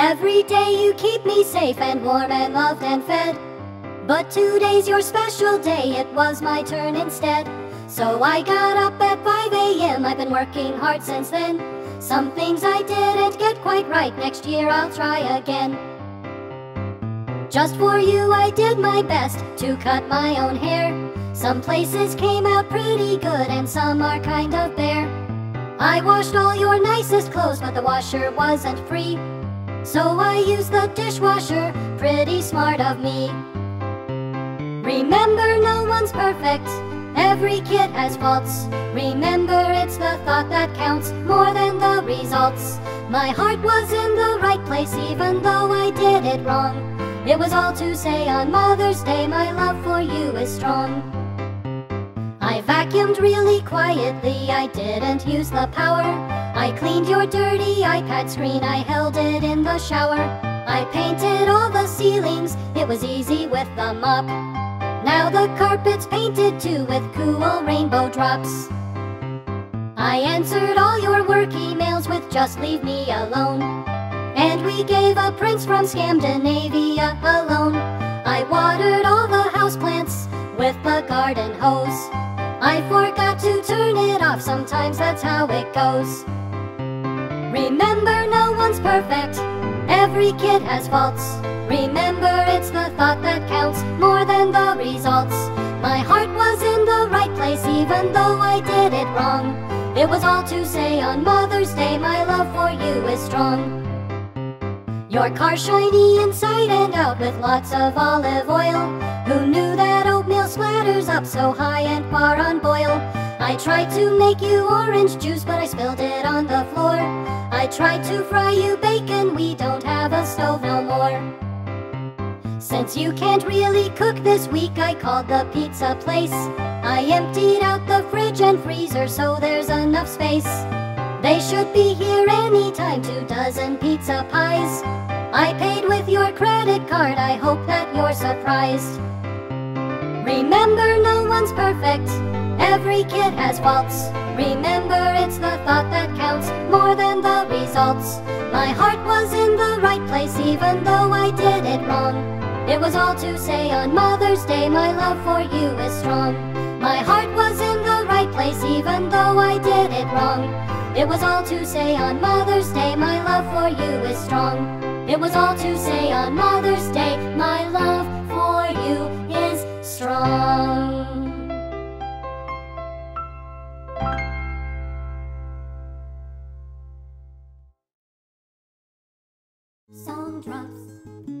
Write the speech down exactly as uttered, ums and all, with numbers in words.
Every day you keep me safe and warm and loved and fed. But today's your special day, it was my turn instead. So I got up at five A M, I've been working hard since then. Some things I didn't get quite right, next year I'll try again. Just for you I did my best to cut my own hair. Some places came out pretty good and some are kind of bare. I washed all your nicest clothes but the washer wasn't free. So I used the dishwasher, pretty smart of me. Remember, no one's perfect, every kid has faults. Remember, it's the thought that counts more than the results. My heart was in the right place even though I did it wrong. It was all to say on Mother's Day, my love for you is strong. I vacuumed really quietly, I didn't use the power. I cleaned your dirty iPad screen, I held it in the shower. I painted all the ceilings, it was easy with the mop. Now the carpet's painted too with cool rainbow drops. I answered all your work emails with just leave me alone. And we gave a prince from Scandinavia a loan. I watered all the houseplants with the garden hose. I forgot to turn it off, sometimes that's how it goes. Remember, no one's perfect, every kid has faults. Remember, it's the thought that counts more than the results. My heart was in the right place even though I did it wrong. It was all to say on Mother's Day, my love for you is strong. Your car shiny inside and out with lots of olive oil. Who knew that oatmeal splatters up so high and far on boil? I tried to make you orange juice but I spilled it on the floor. I tried to fry you bacon, we don't have a stove no more. Since you can't really cook this week, I called the pizza place. I emptied out the fridge and freezer so there's enough space. They should be here anytime, two dozen pizza pies. I paid with your credit card, I hope that you're surprised. Remember, no one's perfect, every kid has faults. Remember, it's the thought that counts more than the results. My heart was in the right place even though I did it wrong. It was all to say on Mother's Day, my love for you is strong. My heart was in the right place even though I did it wrong. It was all to say on Mother's Day, my love for you is strong. It was all to say on Mother's Day, my love for you is strong. Song drops.